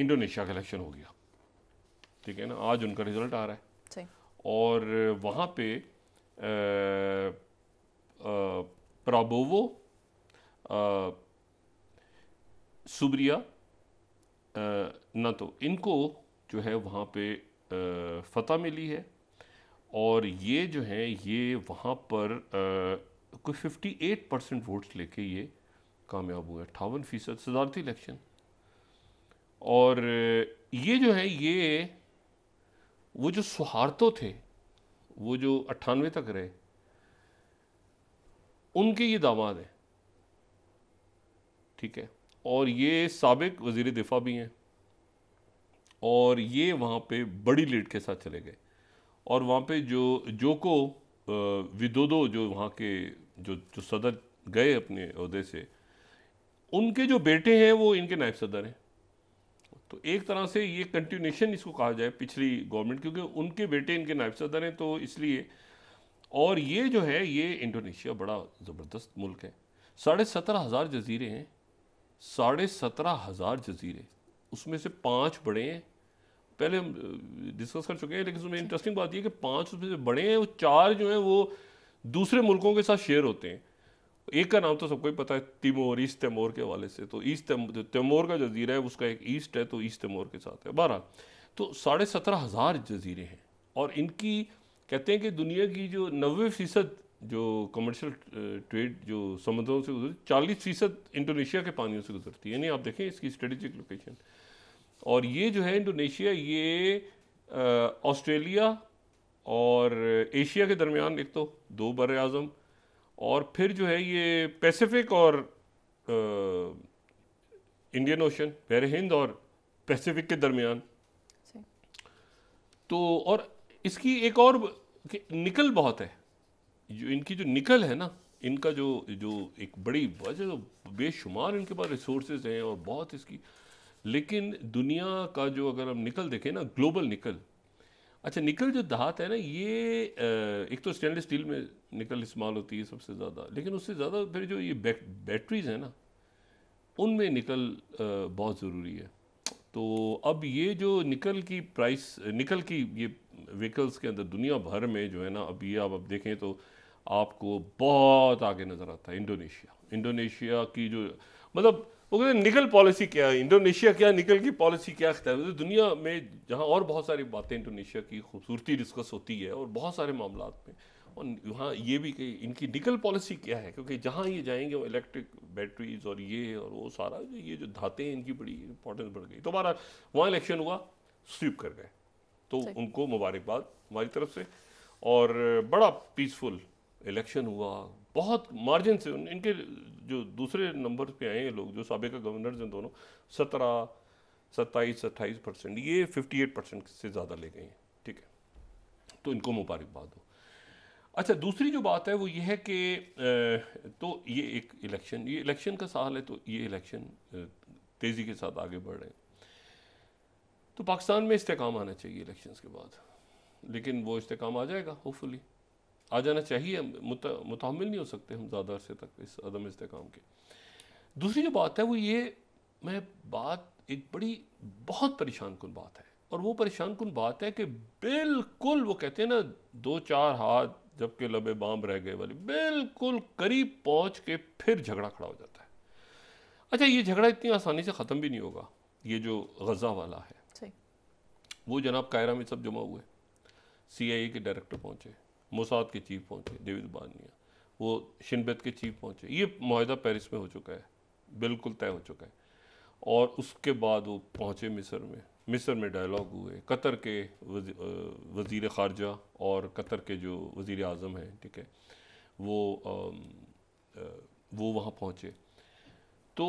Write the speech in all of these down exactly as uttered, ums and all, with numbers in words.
Indonesia का election हो गया, ठीक है ना, आज उनका रिजल्ट आ रहा है। ठीक। और वहाँ पे प्राबोवो सुब्रिया ना तो इनको जो है वहाँ पे फतह मिली है, और ये जो है ये वहाँ पर आ, कोई फिफ्टी एट परसेंट वोट्स लेके ये कामयाब हुआ, अट्ठावन फीसद सदारती इलेक्शन। और ये जो है ये वो जो सुहार्तो थे वो जो अट्ठानवे तक रहे उनके ये दामाद हैं, ठीक है, और ये साबिक वज़ीर दिफा भी हैं, और ये वहाँ पे बड़ी लीड के साथ चले गए। और वहाँ पे जो जोको विदोदो जो वहाँ के जो जो सदर गए अपने अहदे से, उनके जो बेटे हैं वो इनके नायब सदर हैं। तो एक तरह से ये कंटिन्यूशन इसको कहा जाए पिछली गवर्नमेंट, क्योंकि उनके बेटे इनके नायब सदर हैं, तो इसलिए। और ये जो है ये इंडोनेशिया बड़ा ज़बरदस्त मुल्क है, साढ़े सत्रह हज़ार जजीरे हैं, साढ़े सत्रह हज़ार जजीरे, उसमें से पाँच बड़े हैं, पहले हम डिस्कस कर चुके हैं, लेकिन उसमें इंटरेस्टिंग बात यह कि पाँच उसमें से बड़े हैं, वो चार जो हैं वो दूसरे मुल्कों के साथ शेयर होते हैं। एक का नाम तो सबको ही पता है, तिमोर, ईस्ट तिमोर के हवाले से, तो ईस्ट तिमोर का जजीरा है उसका एक ईस्ट है, तो ईस्ट तिमोर के साथ है। बहरहाल तो साढ़े सत्रह हज़ार जजीरे हैं, और इनकी कहते हैं कि दुनिया की जो नब्बे फ़ीसद जो कमर्शियल ट्रेड जो समुद्रों से गुजरती, चालीस फ़ीसद इंडोनेशिया के पानियों से गुजरती है, यानी आप देखें इसकी स्ट्रेटेजिक लोकेशन। और ये जो है इंडोनेशिया ये ऑस्ट्रेलिया और एशिया के दरमियान एक तो दो बरे आज़म, और फिर जो है ये पैसिफिक और आ, इंडियन ओशन, बहर हिंद और पैसिफिक के दरमियान। तो और इसकी एक और निकल बहुत है, जो इनकी जो निकल है ना, इनका जो जो एक बड़ी वजह, तो बेशुमार इनके पास रिसोर्सेज हैं और बहुत इसकी, लेकिन दुनिया का जो अगर हम निकल देखें ना, ग्लोबल निकल, अच्छा निकल जो धात है ना ये एक तो स्टेनलेस स्टील में निकल इस्तेमाल होती है सबसे ज़्यादा, लेकिन उससे ज़्यादा फिर जो ये बैट, बैटरीज हैं ना उनमें निकल बहुत ज़रूरी है। तो अब ये जो निकल की प्राइस, निकल की ये व्हीकल्स के अंदर दुनिया भर में जो है ना, अब ये आप अब देखें तो आपको बहुत आगे नज़र आता है इंडोनेशिया। इंडोनेशिया की जो मतलब वो कहते हैं निकल पॉलिसी क्या है, इंडोनेशिया क्या, निकल की पॉलिसी क्या है, तो दुनिया में जहाँ और बहुत सारी बातें इंडोनेशिया की खूबसूरती डिस्कस होती है और बहुत सारे मामलों में, और वहाँ ये भी कि इनकी निकल पॉलिसी क्या है, क्योंकि जहाँ ये जाएंगे वो इलेक्ट्रिक बैटरीज और ये और वो सारा ये जो धातें इनकी बड़ी इंपॉर्टेंस बढ़ गई। तो हमारा वहाँ इलेक्शन हुआ, स्वीप कर गए, तो उनको मुबारकबाद हमारी तरफ से, और बड़ा पीसफुल इलेक्शन हुआ, बहुत मार्जिन से। इनके जो दूसरे नंबर पे आए हैं लोग जो साबिका गवर्नर्स हैं दोनों, सत्रह सत्ताईस अट्ठाईस परसेंट, ये फिफ्टी एट परसेंट से ज़्यादा ले गए हैं, ठीक है, तो इनको मुबारकबाद हो। अच्छा दूसरी जो बात है वो ये है कि तो ये एक इलेक्शन, ये इलेक्शन का साल है, तो ये इलेक्शन तेज़ी के साथ आगे बढ़ रहे हैं, तो पाकिस्तान में इस्तेकाम आना चाहिए इलेक्शंस के बाद, लेकिन वो इस्तेकाम आ जाएगा, होपफुली आ जाना चाहिए, मुत, मुतामिल नहीं हो सकते हम ज़्यादा अरसे तक इस अदम इस्तेकाम के। दूसरी जो बात है वो ये, मैं बात एक बड़ी बहुत परेशान कुन बात है, और वो परेशान कुन बात है कि बिल्कुल वो कहते हैं ना दो चार हाथ जबकि लबे बाम रह गए वाली, बिल्कुल करीब पहुँच के फिर झगड़ा खड़ा हो जाता है। अच्छा ये झगड़ा इतनी आसानी से ख़त्म भी नहीं होगा, ये जो गज़ा वाला है वो जनाब कायरा में सब जमा हुए, सीआईए के डायरेक्टर पहुँचे, मोसाद के चीफ पहुँचे डेविड बानिया, वो शिनबेत के चीफ पहुँचे, ये माहिदा पेरिस में हो चुका है, बिल्कुल तय हो चुका है। और उसके बाद वो पहुँचे मिस्र में, मिस्र में डायलॉग हुए, कतर के वज़ीर ख़ारजा और कतर के जो वज़ीर आज़म हैं, ठीक है, वो आ, वो वहाँ पहुँचे, तो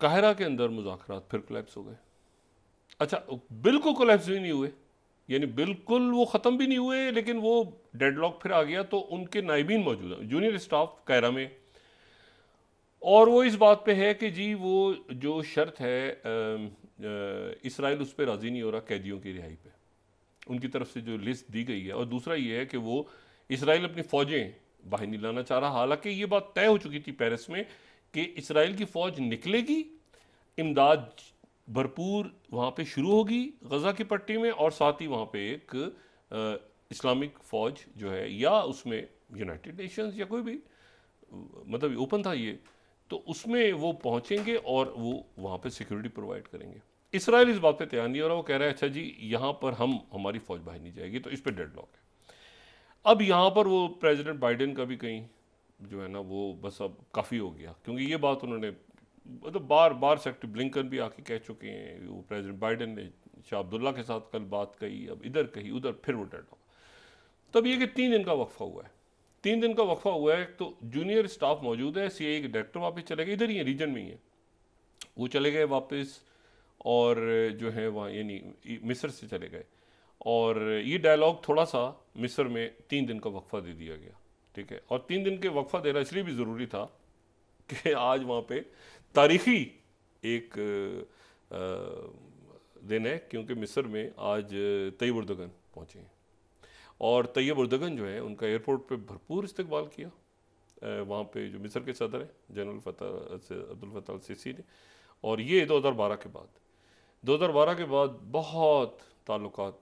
काहिरा के अंदर मुज़ाकरात फिर कोलैप्स हो गए। अच्छा बिल्कुल कोलैप्स भी नहीं हुए, यानी बिल्कुल वो ख़त्म भी नहीं हुए, लेकिन वो डेडलॉक फिर आ गया, तो उनके नायबीन मौजूद हैं जूनियर स्टाफ कायरा में, और वो इस बात पे है कि जी वो जो शर्त है इसराइल उस पर राज़ी नहीं हो रहा कैदियों की रिहाई पे, उनकी तरफ से जो लिस्ट दी गई है। और दूसरा ये है कि वो इसराइल अपनी फ़ौजें बाहर नहीं लाना चाह रहा, हालाँकि ये बात तय हो चुकी थी पेरिस में कि इसराइल की फ़ौज निकलेगी, इमदाद भरपूर वहाँ पे शुरू होगी गज़ा की पट्टी में, और साथ ही वहाँ पे एक आ, इस्लामिक फ़ौज जो है या उसमें यूनाइटेड नेशंस या कोई भी मतलब ओपन था ये, तो उसमें वो पहुँचेंगे और वो वहाँ पे सिक्योरिटी प्रोवाइड करेंगे। इसराइल इस बात पे तैयार नहीं हो रहा, वो कह रहा है अच्छा जी यहाँ पर हम हमारी फ़ौज बाहर नहीं जाएगी, तो इस पर डेड लॉक है। अब यहाँ पर वो प्रेजिडेंट बाइडेन का भी कहीं जो है ना वो बस अब काफ़ी हो गया, क्योंकि ये बात उन्होंने मतलब तो बार बार सेक्रेटरी ब्लिंकन भी आके कह चुके हैं, वो प्रेसिडेंट बाइडेन ने शाह अब्दुल्ला के साथ कल बात कही, अब इधर कही उधर, फिर वो डेड लॉक। तब ये कि तीन दिन का वक्फा हुआ है, तीन दिन का वक्फा हुआ है तो जूनियर स्टाफ मौजूद है, सी ए के डायरेक्टर वापस चले गए, इधर ही रीजन में ही है, वो चले गए वापस और जो है वहाँ यानी मिस्र से चले गए, और ये डायलॉग थोड़ा सा मिस्र में तीन दिन का वक्फा दे दिया गया, ठीक है। और तीन दिन के वक्फा देना इसलिए भी ज़रूरी था कि आज वहाँ पे तारीखी एक दिन है, क्योंकि मिस्र में आज तैयब उर्दगन पहुँचे हैं, और तैयब उर्दगन जो है उनका एयरपोर्ट पे भरपूर इस्तकबाल किया वहाँ पे जो मिस्र के सदर हैं जनरल फतह अब्दुल फतह सिसी ने, और ये दो हज़ार बारह के बाद दो हज़ार बारह के बाद बहुत ताल्लुकात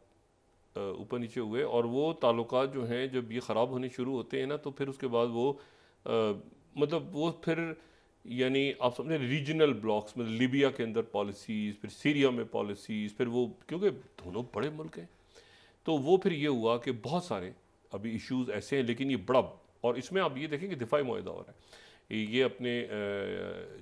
ऊपर नीचे हुए, और वो ताल्लुकात जो हैं जब ये ख़राब होने शुरू होते हैं ना तो फिर उसके बाद वो आ, मतलब वो फिर यानी आप समझे रीजनल ब्लॉक्स, मतलब लीबिया के अंदर पॉलिसीज़, फिर सीरिया में पॉलिसीज़, फिर वो क्योंकि दोनों बड़े मुल्क हैं तो वो फिर ये हुआ कि बहुत सारे अभी इश्यूज़ ऐसे हैं, लेकिन ये बड़ा, और इसमें आप ये देखें कि दिफाई मुआहिदा हो रहा है, ये अपने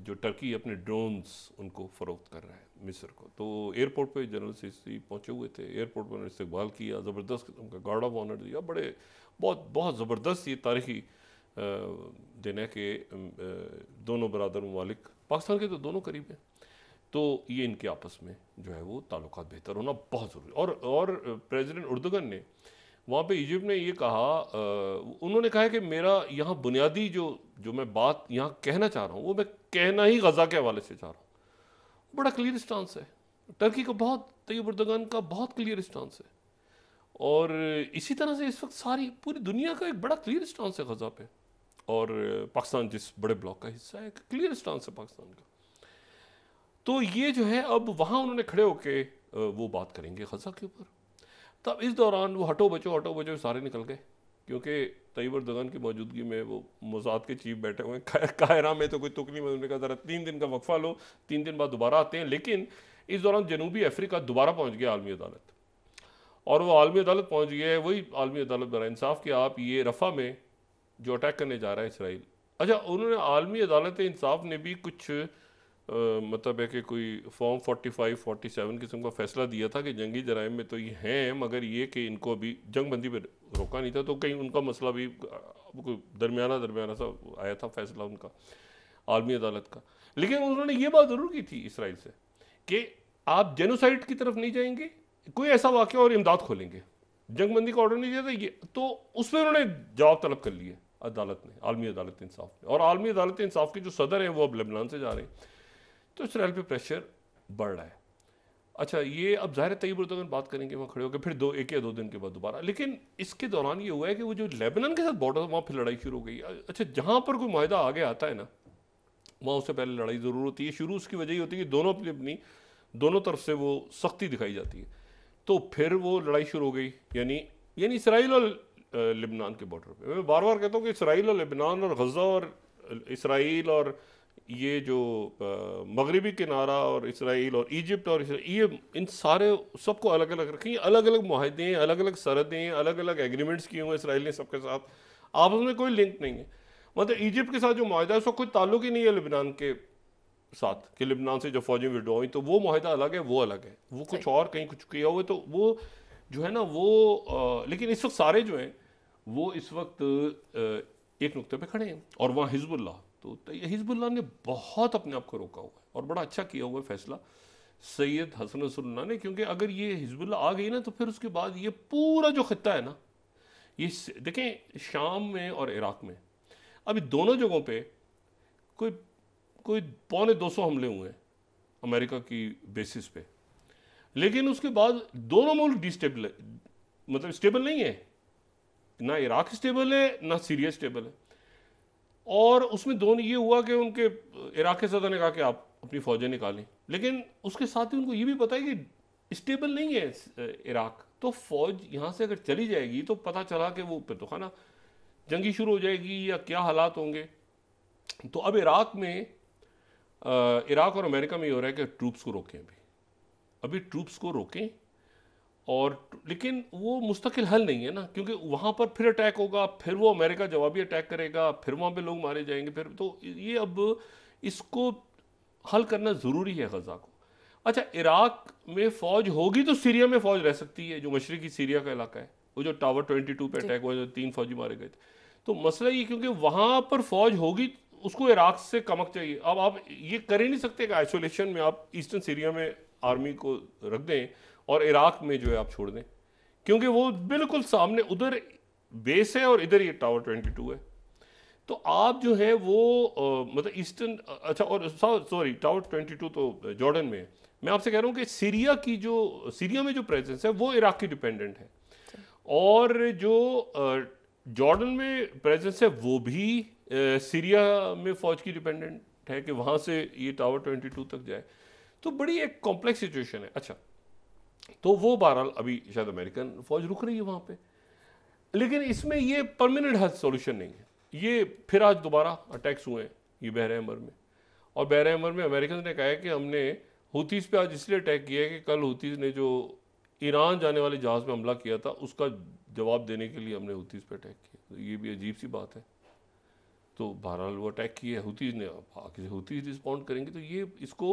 जो टर्की अपने ड्रोन्स उनको फ़रोख्त कर रहा है मिस्र को। तो एयरपोर्ट पर जनरल सिसी पहुँचे हुए थे, एयरपोर्ट पर उन्होंने इस्तकबाल किया, ज़बरदस्त उनका गार्ड ऑफ ऑनर दिया, बड़े बहुत बहुत ज़बरदस्त ये तारीखी दिन है कि दोनों बरदर ममालिक, पाकिस्तान के तो दोनों करीब हैं, तो ये इनके आपस में जो है वो ताल्लुकात बेहतर होना बहुत ज़रूरी। और और प्रेसिडेंट उर्दगन ने वहाँ पे इजिप्ट ने ये कहा, उन्होंने कहा कि मेरा यहाँ बुनियादी जो जो मैं बात यहाँ कहना चाह रहा हूँ वो मैं कहना ही गज़ा के हवाले से चाह रहा हूँ। बड़ा क्लियर स्टांस है टर्की का, बहुत तैयब उर्दगन का बहुत क्लियर स्टांस है, और इसी तरह से इस वक्त सारी पूरी दुनिया का एक बड़ा क्लियर स्टांस है गज़ा पे, और पाकिस्तान जिस बड़े ब्लॉक का हिस्सा है क्लियर स्टांस है पाकिस्तान का। तो ये जो है अब वहाँ उन्होंने खड़े होके वो बात करेंगे गज़ा के ऊपर। तब इस दौरान वो हटो बचो हटो बचो सारे निकल गए, क्योंकि तैयब उर्दगन की मौजूदगी में वो मोसाद के चीफ बैठे हुए हैं, काहिरा में तो कोई तुक नहीं, उन्होंने कहा ज़रा तीन दिन का वक्फा लो, तीन दिन बाद दोबारा आते हैं। लेकिन इस दौरान जनूबी अफ्रीका दोबारा पहुँच गया आलमी अदालत, और वो आलमी अदालत पहुँच गया है, वही आलमी अदालत बरा इंसाफ कि आप ये रफ़ा में जो अटैक करने जा रहा है इसराइल। अच्छा, उन्होंने आलमी अदालत इंसाफ ने भी कुछ आ, मतलब है कि कोई फॉर्म पैंतालीस सैंतालीस किस्म का फैसला दिया था कि जंगी जराइम में तो ये हैं, मगर ये कि इनको अभी जंग बंदी पर रोका नहीं था, तो कहीं उनका मसला भी कोई दरमियाना दरमियाना सा आया था फैसला उनका आलमी अदालत का। लेकिन उन्होंने ये बात ज़रूर की थी इसराइल से कि आप जेनोसाइड की तरफ नहीं जाएंगे, कोई ऐसा वाक़या और इमदाद खोलेंगे, जंगबंदी का ऑर्डर नहीं दिया था ये, तो उस पर उन्होंने जवाब तलब कर लिए अदालत ने, आलमी अदालत इंसाफ ने। और आलमी अदालत इंसाफ के जो सदर हैं वो अब लेबनान से जा रहे हैं, तो इसराइल पे प्रेशर बढ़ रहा है। अच्छा, ये अब ज़ाहिर तैयब उर्दगन बात करेंगे वहाँ खड़े होकर, फिर दो एक या दो दिन के बाद दोबारा। लेकिन इसके दौरान ये हुआ है कि वो जो लेबनान के साथ बॉर्डर था वहाँ फिर लड़ाई शुरू हो गई। अच्छा, जहाँ पर कोई माहिदा आगे आता है ना वहाँ उससे पहले लड़ाई ज़रूर होती है शुरू, उसकी वजह ये होती है कि दोनों अपनी अपनी दोनों तरफ से वो सख्ती दिखाई जाती है, तो फिर वो लड़ाई शुरू हो गई यानी यानी इसराइल और लेबनान के बॉर्डर पे। मैं बार बार कहता हूँ कि इसराइल और लेबनान और गज़ा और इसराइल और ये जो मगरबी किनारा और इसराइल और इजिप्ट और ये इन सारे सबको अलग अलग रखें, अलग अलग मुआहदे, अलग अलग सरहदें, अलग अलग एग्रीमेंट्स किए हुए इसराइल ने सबके साथ, आपस में कोई लिंक नहीं है। मतलब इजिप्ट के साथ जो मुआहदा है उसका कोई ताल्लुक ही नहीं है लेबनान के साथ कि लेबनान से जो फौजें विड्रॉ हुई तो वो मुआहदा अलग है, वो अलग है, वो कुछ और कहीं कुछ किया हुआ, तो वो जो है ना वो आ, लेकिन इस वक्त सारे जो हैं वो इस वक्त आ, एक नुक्ते पे खड़े हैं। और वहाँ हिजबुल्लाह, तो हिजबुल्लाह ने बहुत अपने आप को रोका हुआ है, और बड़ा अच्छा किया हुआ है फैसला सैयद हसन नसरुल्लाह ने, क्योंकि अगर ये हिजबुल्लाह आ गई ना तो फिर उसके बाद ये पूरा जो खिता है ना, ये देखें शाम में और इराक़ में अभी दोनों जगहों पर कोई कोई पौने दो सौ हमले हुए हैं अमेरिका की बेसिस पे, लेकिन उसके बाद दोनों मुल्क डिस्टेबल मतलब स्टेबल नहीं है, ना इराक स्टेबल है ना सीरिया स्टेबल है। और उसमें दोनों ये हुआ कि उनके इराक के सदर ने कहा कि आप अपनी फौजें निकालें, लेकिन उसके साथ ही उनको ये भी पता है कि स्टेबल नहीं है इराक, तो फौज यहाँ से अगर चली जाएगी तो पता चला कि वो फिर तो खाना जंगी शुरू हो जाएगी या क्या हालात होंगे। तो अब इराक में इराक और अमेरिका में ये हो रहा है कि ट्रूप्स को रोकें, अभी अभी ट्रूप्स को रोकें, और लेकिन वो मुस्तकिल हल नहीं है ना, क्योंकि वहाँ पर फिर अटैक होगा, फिर वो अमेरिका जवाबी अटैक करेगा, फिर वहाँ पे लोग मारे जाएंगे, फिर तो ये अब इसको हल करना ज़रूरी है गज़ा को। अच्छा, इराक़ में फ़ौज होगी तो सीरिया में फ़ौज रह सकती है, जो मशरक़ी सीरिया का इलाका है, वो जो टावर ट्वेंटी टू पर अटैक हुआ जो तीन फौजी मारे गए थे, तो मसला ये क्योंकि वहाँ पर फ़ौज होगी उसको इराक़ से कमक चाहिए। अब आप ये कर ही नहीं सकते कि आइसोलेशन में आप ईस्टर्न सीरिया में आर्मी को रख दें और इराक़ में जो है आप छोड़ दें, क्योंकि वो बिल्कुल सामने उधर बेस है और इधर ये टावर ट्वेंटी टू है, तो आप जो है वो आ, मतलब ईस्टर्न अच्छा और सॉरी टावर ट्वेंटी टू तो जॉर्डन में है। मैं आपसे कह रहा हूँ कि सीरिया की जो सीरिया में जो प्रेजेंस है वो इराक़ की डिपेंडेंट है, और जो जॉर्डन में प्रेजेंस है वो भी सीरिया में फ़ौज की डिपेंडेंट है कि वहाँ से ये टावर ट्वेंटी टू तक जाए, तो बड़ी एक कॉम्प्लेक्स सिचुएशन है। अच्छा, तो वो बहरहाल अभी शायद अमेरिकन फ़ौज रुक रही है वहाँ पे, लेकिन इसमें ये परमानेंट हल सॉल्यूशन नहीं है। ये फिर आज दोबारा अटैक्स हुए हैं ये बहर अमर में, और बहर अमर में अमेरिकन ने कहा है कि हमने हूतीस पे आज इसलिए अटैक किया है कि कल हूतीस ने जो ईरान जाने वाले जहाज़ पर हमला किया था उसका जवाब देने के लिए हमने हूतीस पे अटैक किया, तो ये भी अजीब सी बात है। तो बहरहाल वो अटैक किए हूतीस ने, आखिर हूतीस रिस्पॉन्ड करेंगे, तो ये इसको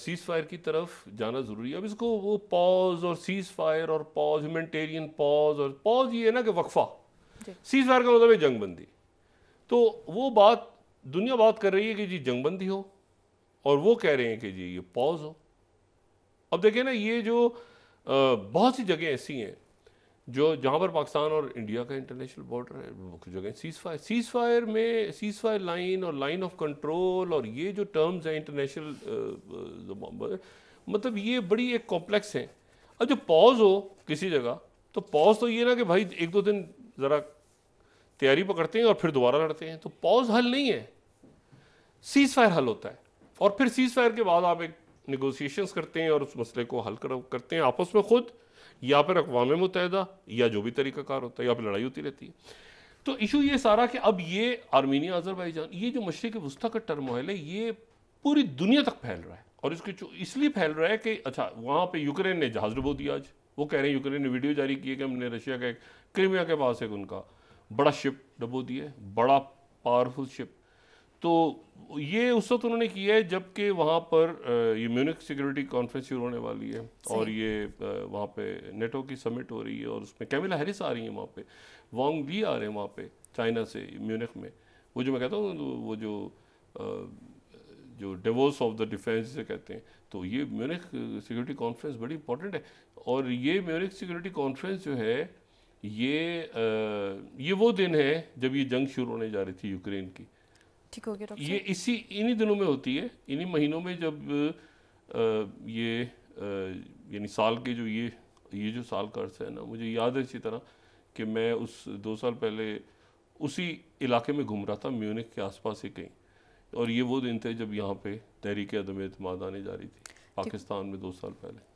सीज़ फायर की तरफ जाना ज़रूरी है। अब इसको वो पॉज और सीज़ फायर और पॉज ह्यूमैनिटेरियन पॉज और पॉज ये है ना कि वक्फा, सीज़ फायर का मतलब है जंगबंदी, तो वो बात दुनिया बात कर रही है कि जी जंगबंदी हो, और वो कह रहे हैं कि जी ये पॉज हो। अब देखिए ना, ये जो बहुत सी जगह ऐसी हैं जो जहाँ पर पाकिस्तान और इंडिया का इंटरनेशनल बॉर्डर है, मुख्य जगह सीज़ फायर सीज़ फायर में सीज़ फायर लाइन और लाइन ऑफ कंट्रोल और ये जो टर्म्स हैं इंटरनेशनल, मतलब ये बड़ी एक कॉम्प्लेक्स है। अब जो पॉज हो किसी जगह, तो पॉज तो ये ना कि भाई एक दो दिन ज़रा तैयारी पकड़ते हैं और फिर दोबारा लड़ते हैं, तो पॉज हल नहीं है, सीज़ फायर हल होता है, और फिर सीज़ फायर के बाद आप एक निगोसिएशंस करते हैं और उस मसले को हल करते हैं आपस में खुद, या फिर अक़वाम मुत्तहिदा, या जो भी तरीक़ाकार होता है, या फिर लड़ाई होती रहती है। तो इशू ये सारा कि अब ये आर्मीनिया अज़रबैजान ये जो मशरिक़ वुस्ता का टर्मोइल है ये पूरी दुनिया तक फैल रहा है, और इसके इसलिए फैल रहा है कि अच्छा वहाँ पे यूक्रेन ने जहाज़ डुबो दिया आज, वो कह रहे हैं यूक्रेन ने वीडियो जारी की है कि हमने रशिया का एक क्रीमिया के पास एक उनका बड़ा शिप डुबो दिया है, बड़ा पावरफुल शिप। तो ये उस वक्त उन्होंने किया है जबकि वहाँ पर ये म्यूनिक सिक्योरिटी कॉन्फ्रेंस शुरू होने वाली है, और ये वहाँ पे नेटो की समिट हो रही है, और उसमें कैमिला हैरिस आ रही है, वहाँ पे वांग यी आ रहे हैं वहाँ पे चाइना से म्यूनिक में, वो जो मैं कहता हूँ वो जो जो डेवोस ऑफ द डिफेंस से कहते हैं, तो ये म्यूनिक सिक्योरिटी कॉन्फ्रेंस बड़ी इंपॉर्टेंट है। और ये म्यूनिक सिक्योरिटी कॉन्फ्रेंस जो है ये आ, ये वो दिन है जब ये जंग शुरू होने जा रही थी यूक्रेन की, ठीक हो गया डॉक्टर, ये इसी इन्हीं दिनों में होती है, इन्हीं महीनों में, जब आ, ये यानी साल के जो ये ये जो साल का अर्सा है ना, मुझे याद है इसी तरह कि मैं उस दो साल पहले उसी इलाके में घूम रहा था म्यूनिख के आसपास ही कहीं, और ये वो दिन थे जब यहाँ पे तहरीक अदम एतमाद आने जा रही थी पाकिस्तान में दो साल पहले।